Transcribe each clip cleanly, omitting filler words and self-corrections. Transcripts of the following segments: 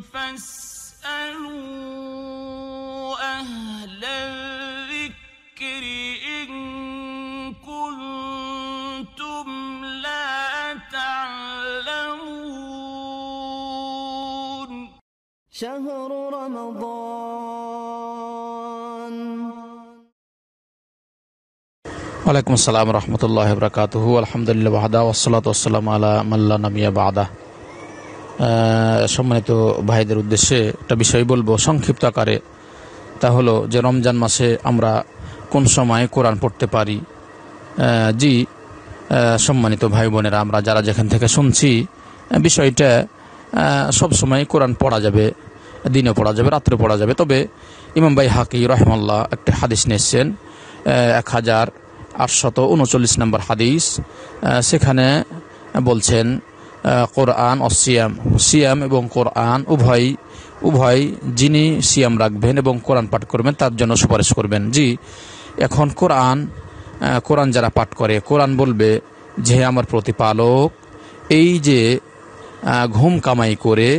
فاسألوا أهل الذكر إن كنتم لا تعلمون. شهر رمضان. वालेकुम अस्सलाम रहमतुल्लाहि वबरकातुहु अल्हम्दुलिल्लाह वहदा वस्सलातु वस्सलामु अला मान ला नाबिय्य बादा। সম্মানিত ভাইদের উদ্দেশ্যে একটা বিষয় বলবো সংক্ষিপ্ত আকারে, তা হলো যে রমজান মাসে আমরা কোন সময়ে কোরআন পড়তে পারি। জি সম্মানিত ভাই বোনেরা, আমরা যারা যেখান থেকে শুনছি, বিষয়টা সব সময় কোরআন পড়া যাবে, দিনে পড়া যাবে, রাত্রে পড়া যাবে। তবে ইমাম বাইহাকি রাহিমাহুল্লাহ একটা হাদিস নিয়েছেন 1839 নম্বর হাদিস, সেখানে বলছেন কোরআন ও সিয়াম, সিয়াম এবং কোরআন উভয় যিনি সিয়াম রাখবেন এবং কোরআন পাঠ করবেন তার জন্য সুপারিশ করবেন। জি এখন কোরআন যারা পাঠ করে, কোরআন বলবে যে আমার প্রতিপালক এই যে ঘুম কামাই করে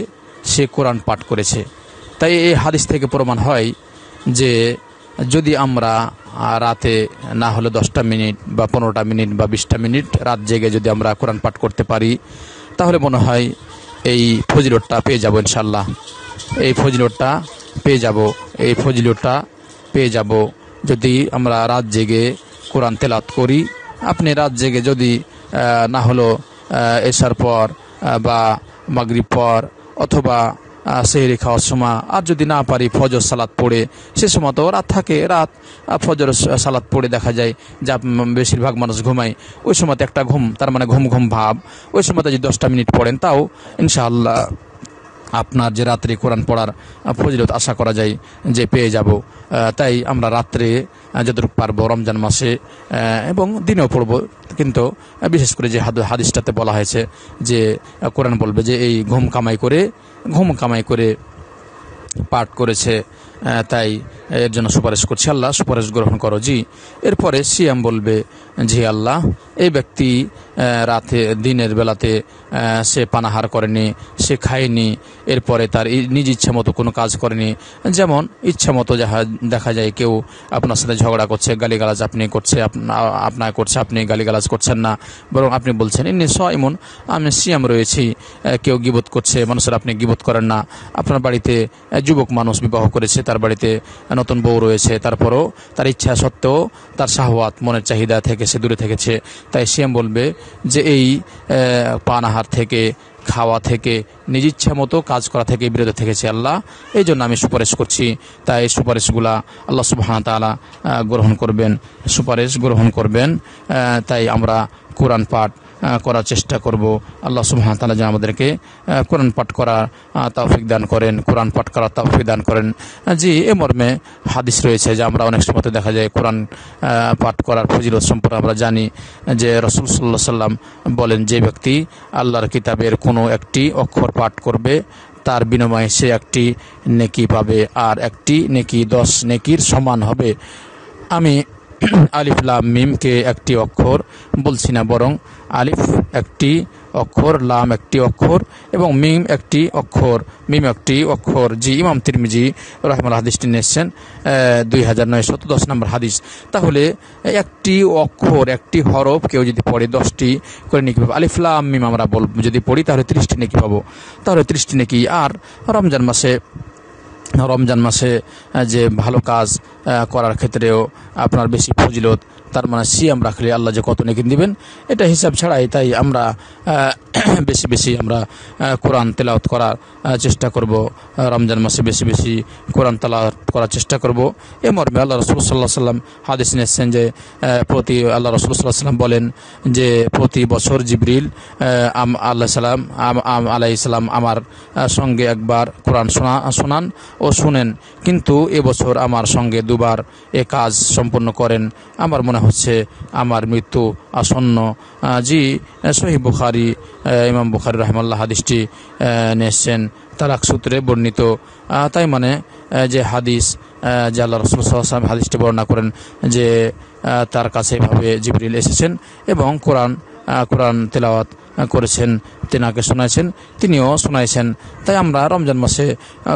সে কোরআন পাঠ করেছে। তাই এই হাদিস থেকে প্রমাণ হয় যে যদি আমরা রাতে না হলে 10 মিনিট বা 15 মিনিট বা 20 মিনিট রাত জেগে যদি আমরা কোরআন পাঠ করতে পারি, তাহলে মনে হয় এই ফজিলতটা পেয়ে যাব ইনশাআল্লাহ। এই ফজিলতটা পেয়ে যাব যদি আমরা রাত জেগে কোরআন তেলাওয়াত করি। আপনি রাত জেগে যদি না হলো এশার পর বা মাগরিব পর অথবা সেহরি খাওয়ার সময়, আর যদি না পারি ফজর সালাত পড়ে, সে সময় তো রাত থাকে, রাত ফজর সালাত পড়ে দেখা যায় যা বেশিরভাগ মানুষ ঘুমায়, ওই সময়তে একটা ঘুম, তার মানে ঘুম ঘুম ভাব, ওই সময়তে যদি 10 মিনিট পড়েন তাও ইনশাআল্লাহ আপনার যে রাত্রে কোরআন পড়ার ফজিলত আশা করা যায় যে পেয়ে যাব। তাই আমরা রাত্রে যতটুকু পারবো রমজান মাসে এবং দিনেও পড়ব, কিন্তু বিশেষ করে যে হাদিসটাতে বলা হয়েছে যে কোরআন বলবে যে এই ঘুম কামাই করে পাঠ করেছে, তাই এর জন্য সুপারিশ করছি, আল্লাহ সুপারিশ গ্রহণ করো। জি এরপরে সিয়াম বলবে জি আল্লাহ এই ব্যক্তি রাতে দিনের বেলাতে সে পানাহার করেনি, সে খায়নি, এরপরে তার নিজ ইচ্ছা মতো কোনো কাজ করেনি। যেমন ইচ্ছা মতো দেখা যায় কেউ আপনার সাথে ঝগড়া করছে, গালিগালাজ আপনার করছে, আপনি গালিগালাজ করছেন না, বরং আপনি বলছেন ইনি সাইমুন, আমি সিয়াম রয়েছি। কেউ গীবত করছে মানুষের, আপনি গীবত করেন না। আপনার বাড়িতে যুবক মানুষ বিবাহ করেছে, তার বাড়িতে নতুন বউ রয়েছে, তারপরও তার ইচ্ছা সত্ত্বেও তার শাহওয়াত মনের চাহিদা থেকে সে দূরে থেকেছে, তাই সিয়াম বলবে যে এই পানাহার থেকে, খাওয়া থেকে, নিজ ইচ্ছা মতো কাজ করা থেকে বিরত থেকেছে আল্লাহ, এই জন্য আমি সুপারিশ করছি। তাই এই সুপারিশগুলা আল্লাহ সুবহানাহু ওয়া তাআলা গ্রহণ করবেন। তাই আমরা কোরআন পাঠ করার চেষ্টা করব। আল্লাহ সুবহানাহু ওয়া তাআলা যেন আমাদেরকে কোরআন পাঠ করার তৌফিক দান করেন, জি এ মর্মে হাদিস রয়েছে যে আমরা অনেক সময় দেখা যায় কোরআন পাঠ করার ফজিলত সম্পর্কে আমরা জানি যে রাসূল সাল্লাল্লাহু আলাইহি ওয়াসাল্লাম বলেন যে ব্যক্তি আল্লাহর কিতাবের কোনো একটি অক্ষর পাঠ করবে তার বিনিময়ে সে একটি নেকি পাবে, আর একটি নেকি 10 নেকির সমান হবে। আমি আলিফ লাম মিমকে একটি অক্ষর বলছি না, বরং আলিফ একটি অক্ষর, লাম একটি অক্ষর এবং মিম একটি অক্ষর। জি ইমাম তিরমিজি রাহিমাহুল্লাহ হাদিসটি নিয়েছেন 2910 নম্বর হাদিস। তাহলে একটি অক্ষর, একটি হরফ কেউ যদি পড়ে 10টি করে নেকি পাবো। আলিফ লাম মিম আমরা যদি পড়ি তাহলে 30টি নেকি পাবো, আর রমজান মাসে যে ভালো কাজ করার ক্ষেত্রেও আপনার বেশি ফজিলত, তার মানে সিয়াম রাখলে আল্লাহ যে কত নেকি দিবেন এটা হিসাব ছাড়াই। তাই আমরা বেশি কোরআন তেলাওয়াত করার চেষ্টা করব, রমজান মাসে বেশি কোরআন তেলাওয়াত করার চেষ্টা করব। এ মর্মে আল্লাহ রাসূল সাল্লাল্লাহু আলাইহি ওয়াসাল্লাম হাদিস নিয়েছেন যে আল্লাহ রাসূল সাল্লাল্লাহু আলাইহি ওয়াসাল্লাম বলেন যে প্রতি বছর জিবরিল আলাইহিস সালাম আমার সঙ্গে একবার কোরআন শোনান ও শুনেন, কিন্তু এবছর আমার সঙ্গে দুবার এ কাজ সম্পন্ন করেন, আমার মনে হচ্ছে আমার মৃত্যু আসন্ন। জি সহিহ বুখারী, ইমাম বুখারী রাহিমাহুল্লাহ হাদিসটি নিয়েছেন তালাক সূত্রে বর্ণিত। তাই মানে যে হাদিস যে আল্লাহ রাসূল সাল্লাল্লাহু আলাইহি ওয়াসাল্লাম হাদিসটি বর্ণনা করেন যে তার কাছে এভাবে জিবরিল এসেছেন এবং কোরআন তেলাওয়াত করেছেন তিনাকে শোনাইছেন, তিনিও শোনাইছেন। তাই আমরা রমজান মাসে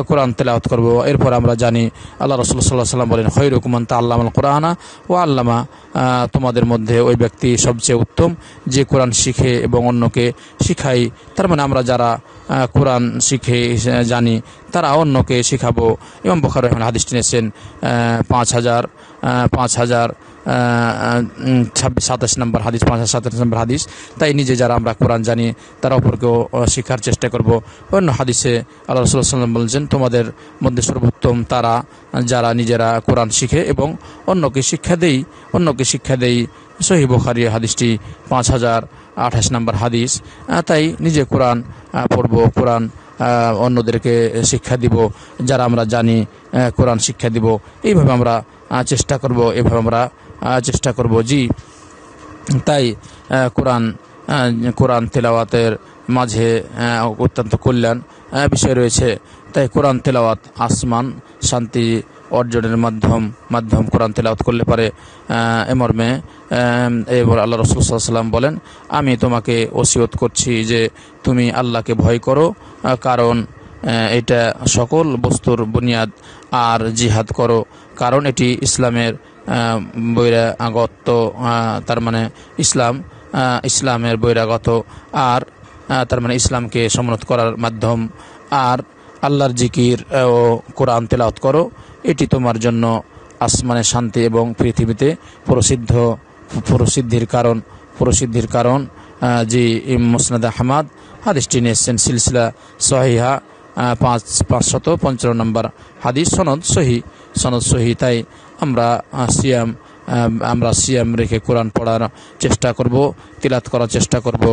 কোরআন তেলাওয়াত করব। এরপর আমরা জানি আল্লাহ রাসূল সাল্লাল্লাহু আলাইহি ওয়াসাল্লাম বলেন, খায়রুকুম মান তাআল্লামাল কোরআনা ওয়া আল্লামা, তোমাদের মধ্যে ওই ব্যক্তি সবচেয়ে উত্তম যে কোরআন শিখে এবং অন্যকে শিখাই। তার মানে আমরা যারা কোরআন শিখে জানি তারা অন্যকে শিখাবো। ইমাম বুখারী রহমান হাদিস নিয়েছেন 5027 নম্বর হাদিস, 5027 নম্বর হাদিস। তাই নিজে যারা আমরা কোরআন জানি তারা অপরকেও শেখার চেষ্টা করব। অন্য হাদিসে আল্লাহ রাসূল সাল্লাল্লাহু আলাইহি ওয়াসাল্লাম বলেছেন, তোমাদের মধ্যে সর্বোত্তম তারা যারা নিজেরা কোরআন শিখে এবং অন্যকে শিক্ষা দেই, সহিহ বুখারী হাদিসটি 5028 নম্বর হাদিস। তাই নিজে কোরআন পড়ব, কোরআন অন্যদেরকে শিক্ষা দিব, যারা আমরা জানি কোরআন শিক্ষা দিব। এইভাবে আমরা চেষ্টা করব, জি। তাই কোরআন তেলাওয়াতের মাঝে অত্যন্ত কল্যাণ বিষয় রয়েছে। তাই কোরআন তেলাওয়াত আসমান শান্তি অর্জনের মাধ্যম কোরআন তেলাওয়াত করলে পারে। এমর্মে এবার আল্লাহ রাসূল সাল্লাল্লাহু আলাইহি ওয়াসাল্লাম বলেন, আমি তোমাকে ওসিয়ত করছি যে তুমি আল্লাহকে ভয় করো, কারণ এটা সকল বস্তুর বুনিয়াদ, আর জিহাদ করো, কারণ এটি ইসলামের বৈরাগত, তার মানে ইসলামের বৈরাগত, আর তার মানে ইসলামকে সমুন্নত করার মাধ্যম, আর আল্লাহর জিকির ও কোরআন তেলাওয়াত করো, এটি তোমার জন্য আসমানে শান্তি এবং পৃথিবীতে প্রসিদ্ধির কারণ। জি মুসনাদ আহমদ হাদিসটি নিয়েছেন সিলসিলা সহিহা 5555 নম্বর হাদিস, সনদ সহি। তাই আমরা সিয়াম রেখে কোরআন পড়ার চেষ্টা করব, তিলাওয়াত করার চেষ্টা করব।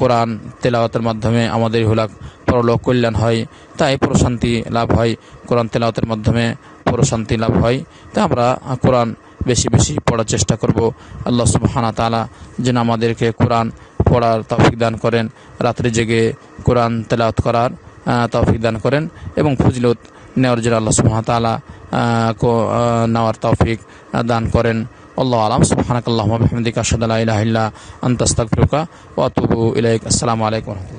কোরআন তেলাওয়াতের মাধ্যমে আমাদের ইহলোক পরলোক কল্যাণ হয়, তাই প্রশান্তি লাভ হয়। তাই আমরা কোরআন বেশি বেশি পড়ার চেষ্টা করব। আল্লাহ সুবহানাহু ওয়া তাআলা যেন আমাদেরকে কোরআন পড়ার তৌফিক দান করেন, রাত্রে জেগে কোরআন তেলাওয়াত করার তৌফিক দান করেন, এবং ফজিলত নেওয়ার জন্য আল্লাহ সুবহানাহু ওয়া তাআলা নেওয়ার তৌফিক দান করেন। আল্লাহু আলাম। সুবহানাকাল্লাহুম্মা ওয়া বিহামদিকা, আশহাদু আল্লা ইলাহা ইল্লা আনতা, আস্তাগফিরুকা ওয়া আতুবু ইলাইক। আসসালামু আলাইকুম।